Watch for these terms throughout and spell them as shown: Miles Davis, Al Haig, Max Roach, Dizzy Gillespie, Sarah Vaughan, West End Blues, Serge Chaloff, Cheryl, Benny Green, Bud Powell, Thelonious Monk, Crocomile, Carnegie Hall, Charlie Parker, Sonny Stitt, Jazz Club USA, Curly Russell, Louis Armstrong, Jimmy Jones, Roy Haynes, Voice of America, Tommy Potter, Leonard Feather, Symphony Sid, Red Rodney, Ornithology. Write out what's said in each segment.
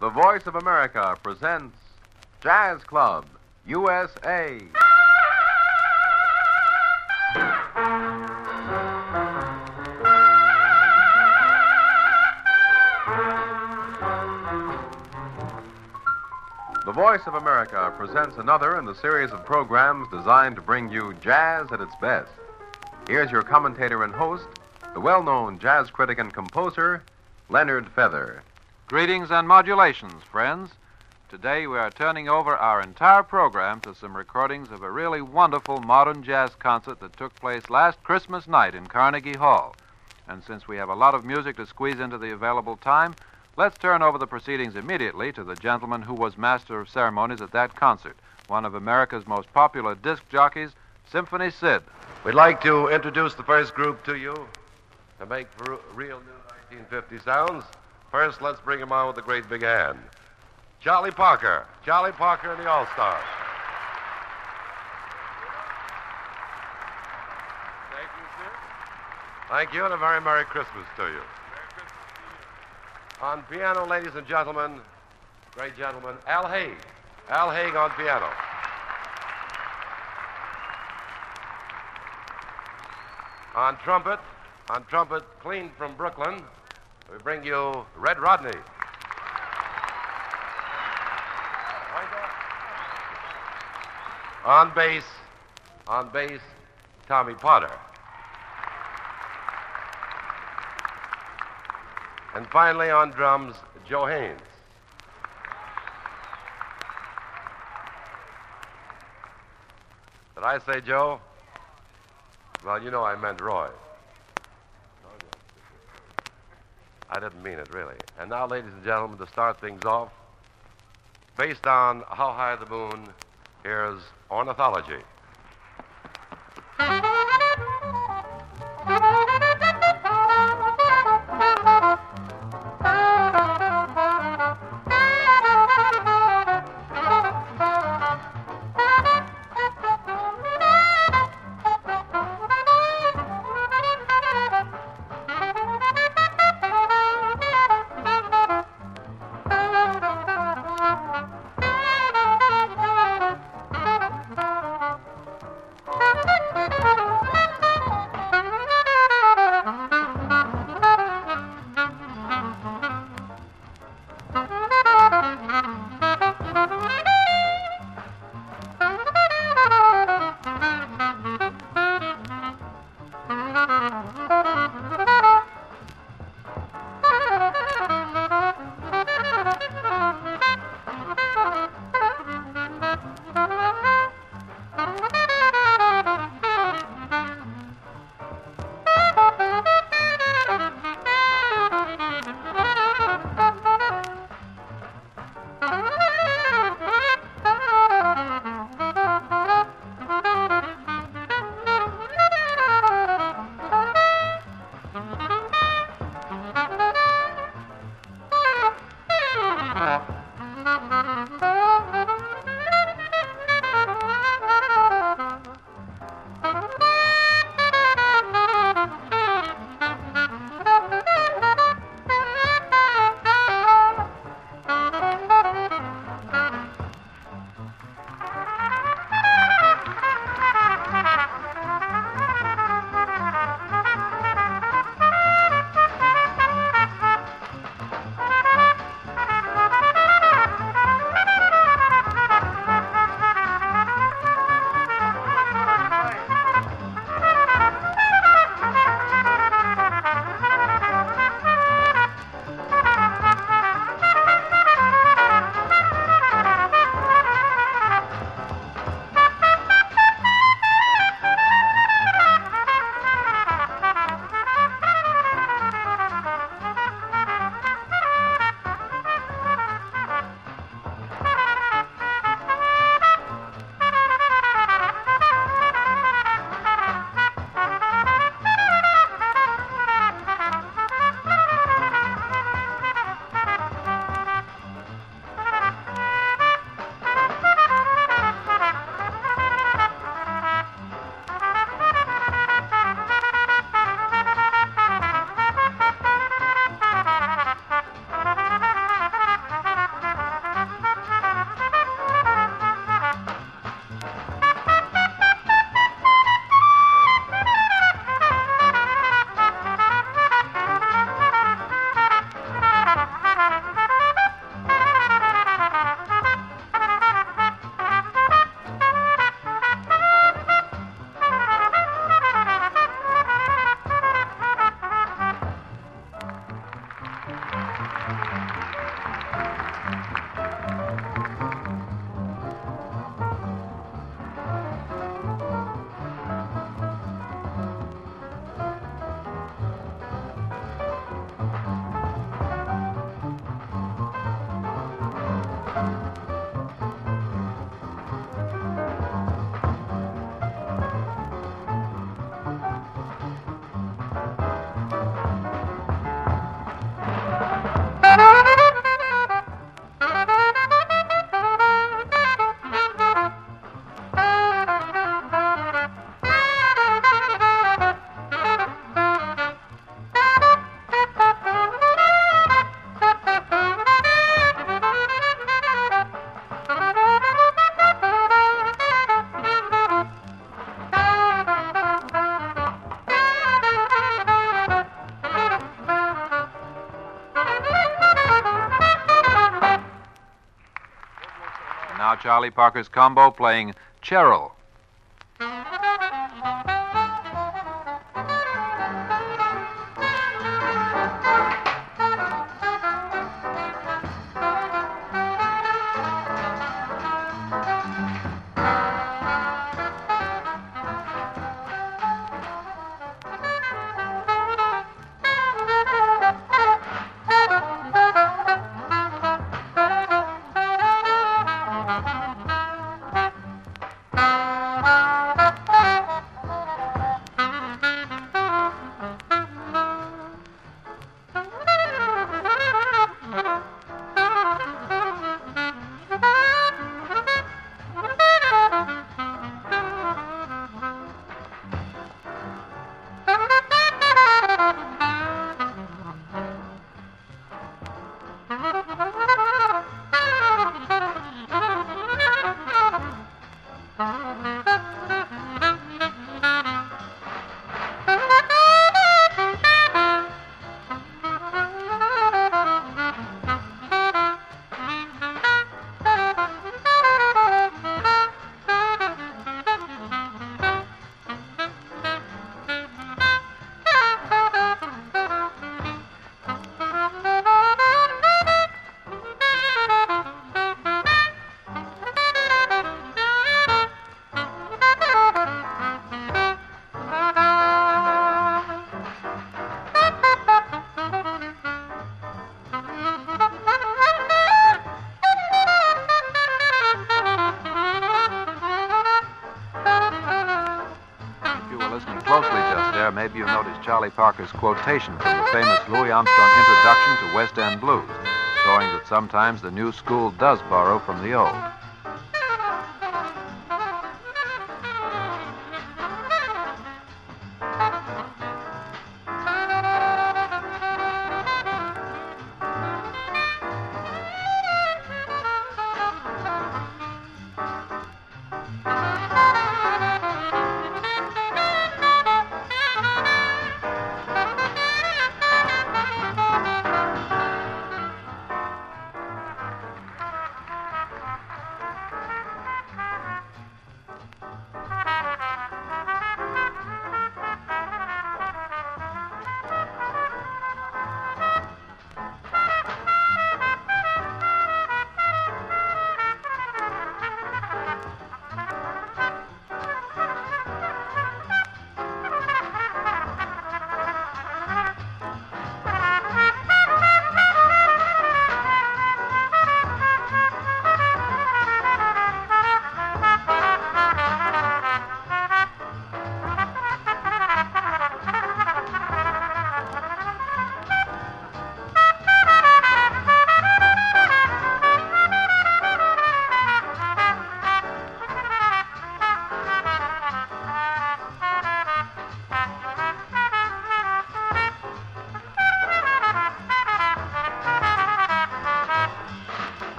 The Voice of America presents Jazz Club USA. The Voice of America presents another in the series of programs designed to bring you jazz at its best. Here's your commentator and host, the well-known jazz critic and composer, Leonard Feather. Greetings and modulations, friends. Today we are turning over our entire program to some recordings of a really wonderful modern jazz concert that took place last Christmas night in Carnegie Hall. And since we have a lot of music to squeeze into the available time, let's turn over the proceedings immediately to the gentleman who was master of ceremonies at that concert, one of America's most popular disc jockeys, Symphony Sid. We'd like to introduce the first group to you to make real new 1950 sounds. First, let's bring him on with a great big hand. Charlie Parker. Charlie Parker and the All-Stars. Thank you, sir. Thank you, and a very Merry Christmas to you. Merry Christmas to you. On piano, ladies and gentlemen, great gentleman, Al Haig. Al Haig on piano. On trumpet, clean from Brooklyn, we bring you Red Rodney. On bass, Tommy Potter. And finally on drums, Roy Haynes. Did I say Joe? Well, you know I meant Roy. I didn't mean it, really. And now, ladies and gentlemen, to start things off, based on How High the Moon, here's Ornithology. Now Charlie Parker's combo playing Cheryl. Maybe you noticed Charlie Parker's quotation from the famous Louis Armstrong introduction to West End Blues, showing that sometimes the new school does borrow from the old.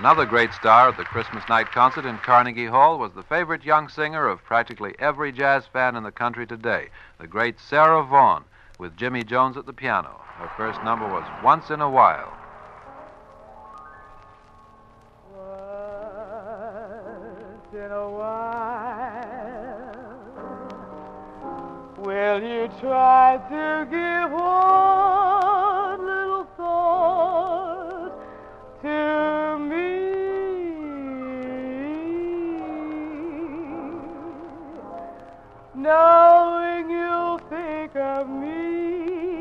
Another great star at the Christmas night concert in Carnegie Hall was the favorite young singer of practically every jazz fan in the country today, the great Sarah Vaughan, with Jimmy Jones at the piano. Her first number was Once in a While. Once in a while, will you try to give one little thought to me? Knowing you'll think of me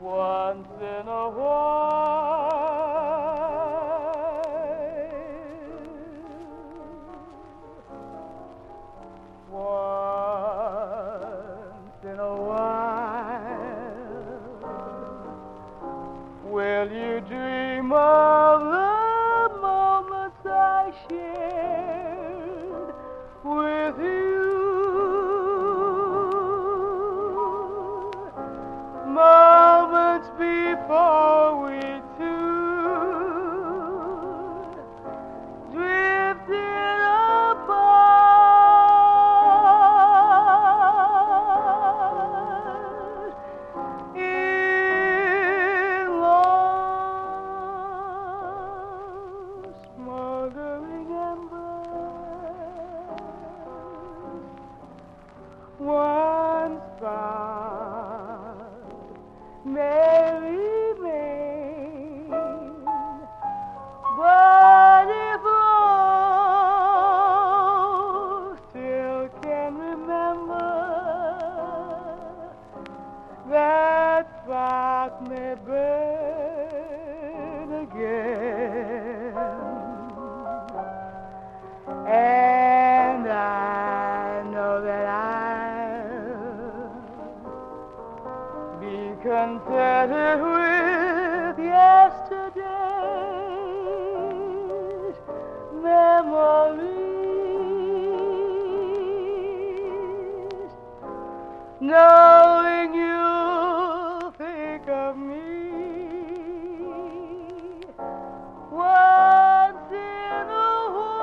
once in a while. Contented with yesterday's memories, knowing you'll think of me once in a while.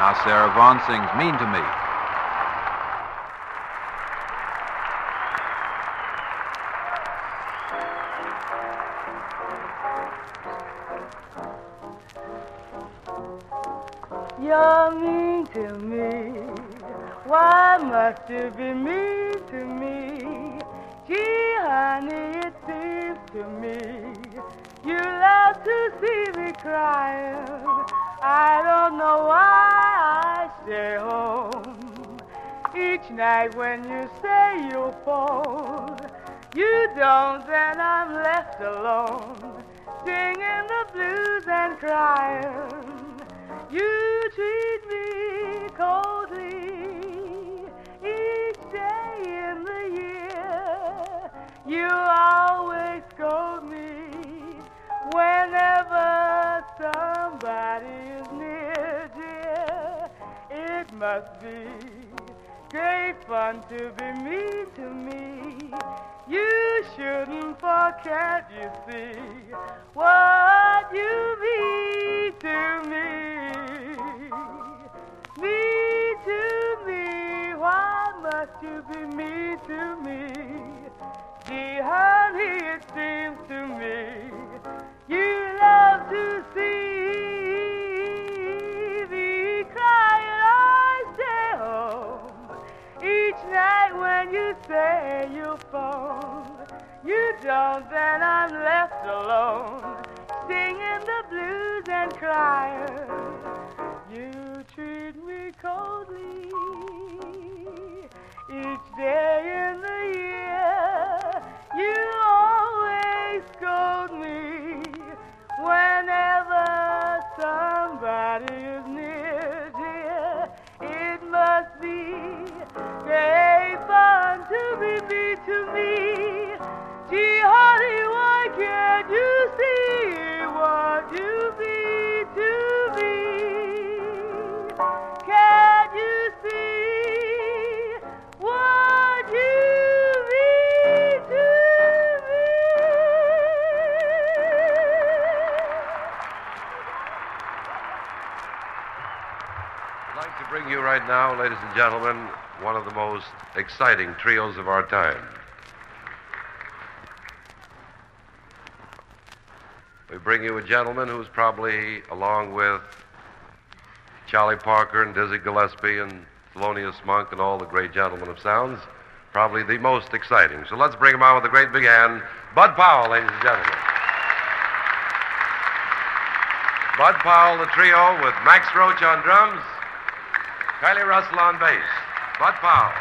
Now Sarah Vaughan sings Mean to Me. You're mean to me. Why must you be mean to me? Gee, honey, it seems to me you love to see me crying. I don't know why I stay home. Each night when you say you'll phone, you don't, then I'm left alone, singing the blues and crying. You treat me coldly each day in the year. You always scold me whenever somebody is near, dear. must be great fun to be mean to me. You shouldn't forget, you see, what you be to me. Me to me, why must you be me to me? Gee, honey, it seems to me you love to see me crying all day home. Each night when you say you'll phone, you don't, then I'm left alone, singing the blues and crying. You treat me coldly each day in the year. You always scold me whenever somebody is near, dear. It must be great fun to be to me. Gee, honey, why can't you see what you be to me? Can't you see what you be to me? I'd like to bring you right now, ladies and gentlemen, one of the most exciting trios of our time. We bring you a gentleman who's probably, along with Charlie Parker and Dizzy Gillespie and Thelonious Monk and all the great gentlemen of sounds, probably the most exciting. So let's bring him out with a great big hand, Bud Powell, ladies and gentlemen. Bud Powell, the trio, with Max Roach on drums, Curly Russell on bass. Bud Powell.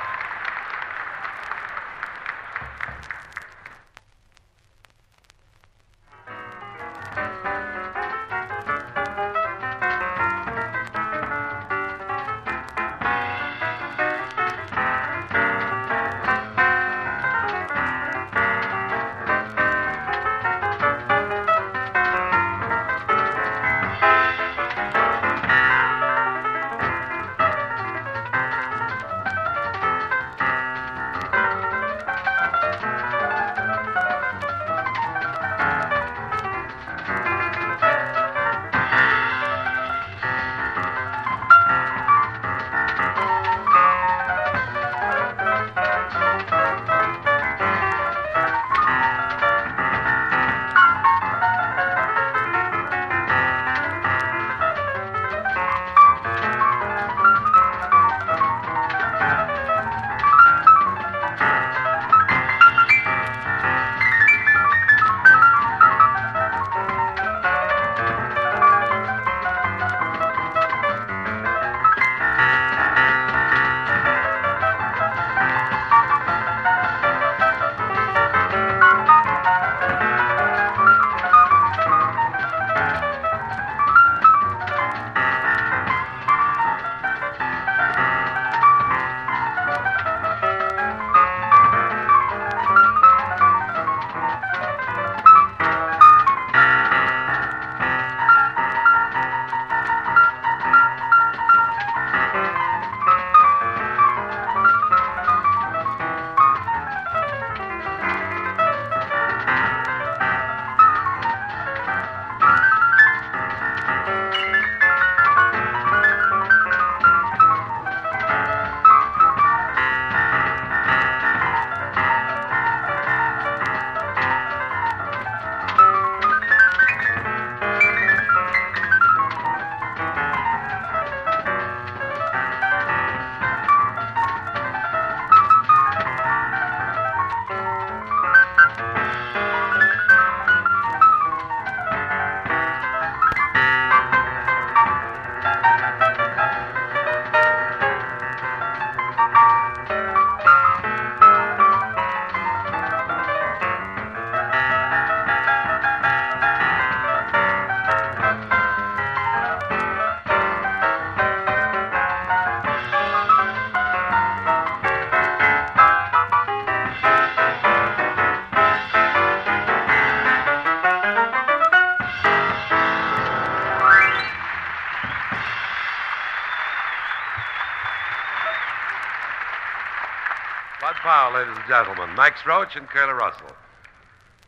Bud Powell, ladies and gentlemen, Max Roach and Curly Russell.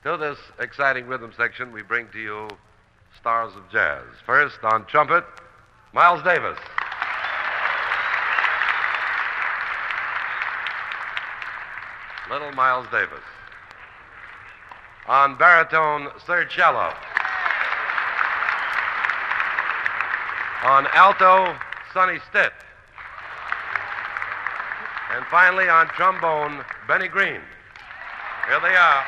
To this exciting rhythm section, we bring to you stars of jazz. First, on trumpet, Miles Davis. Little Miles Davis. On baritone, Serge Chaloff. On alto, Sonny Stitt. And finally, on trombone, Benny Green. Here they are.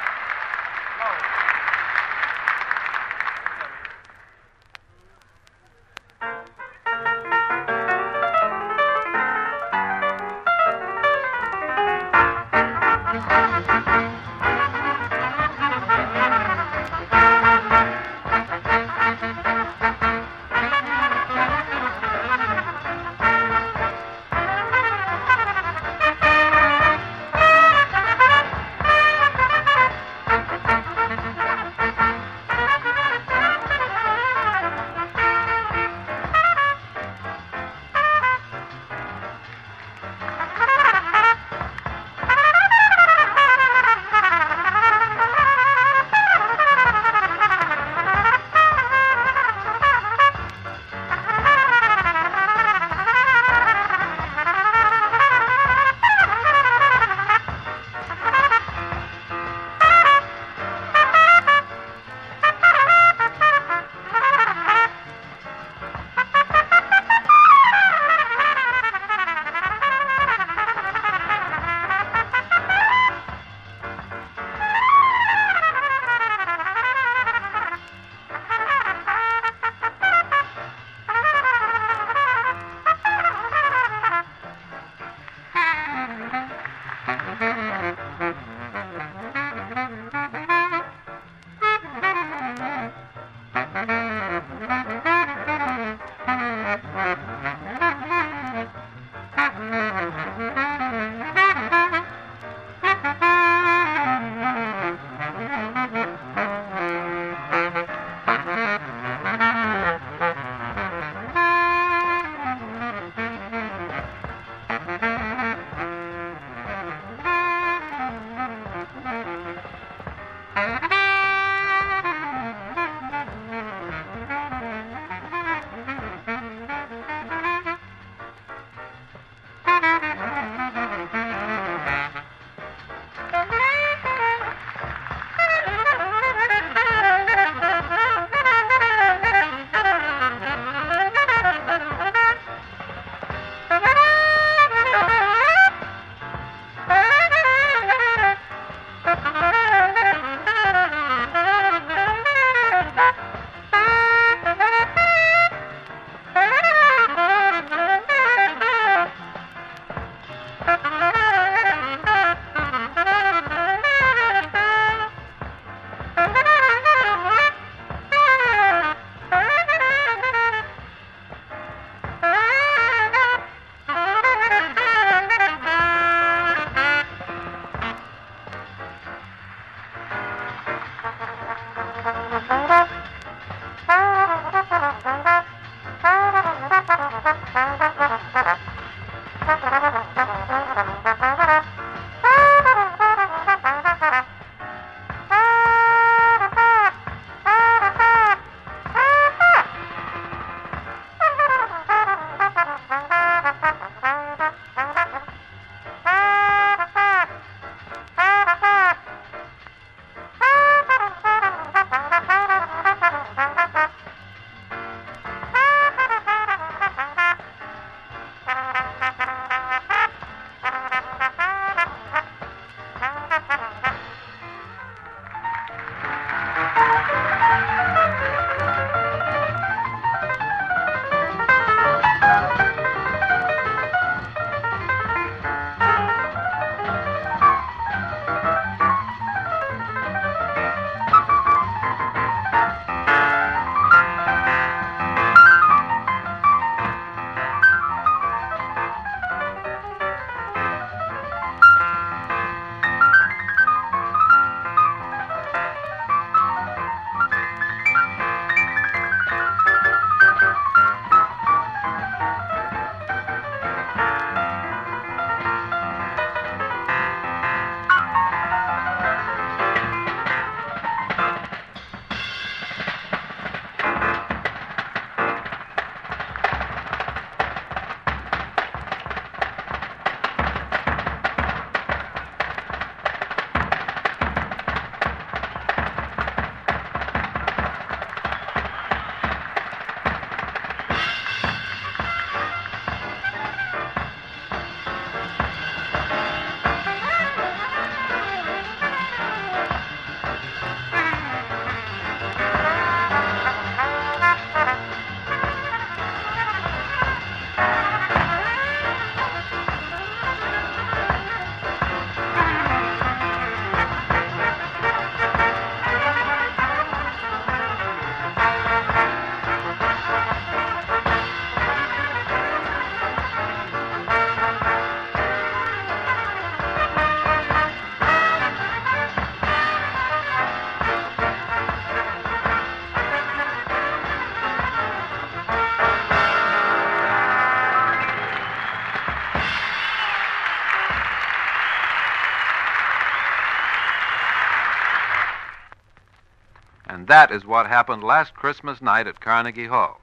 that is what happened last Christmas night at Carnegie Hall.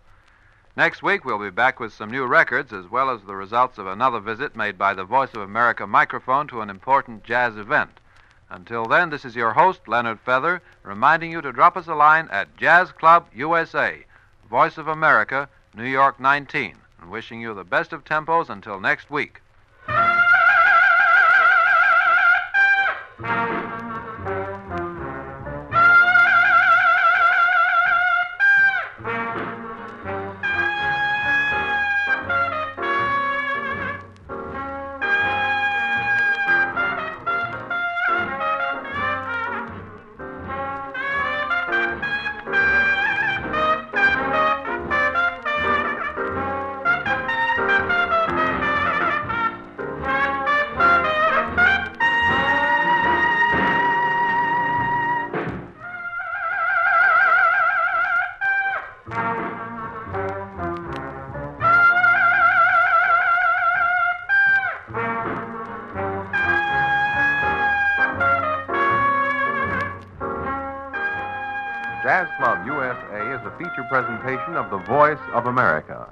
Next week, we'll be back with some new records, as well as the results of another visit made by the Voice of America microphone to an important jazz event. Until then, this is your host, Leonard Feather, reminding you to drop us a line at Jazz Club USA, Voice of America, New York 19, and wishing you the best of tempos until next week. Jazz Club USA is a feature presentation of the Voice of America.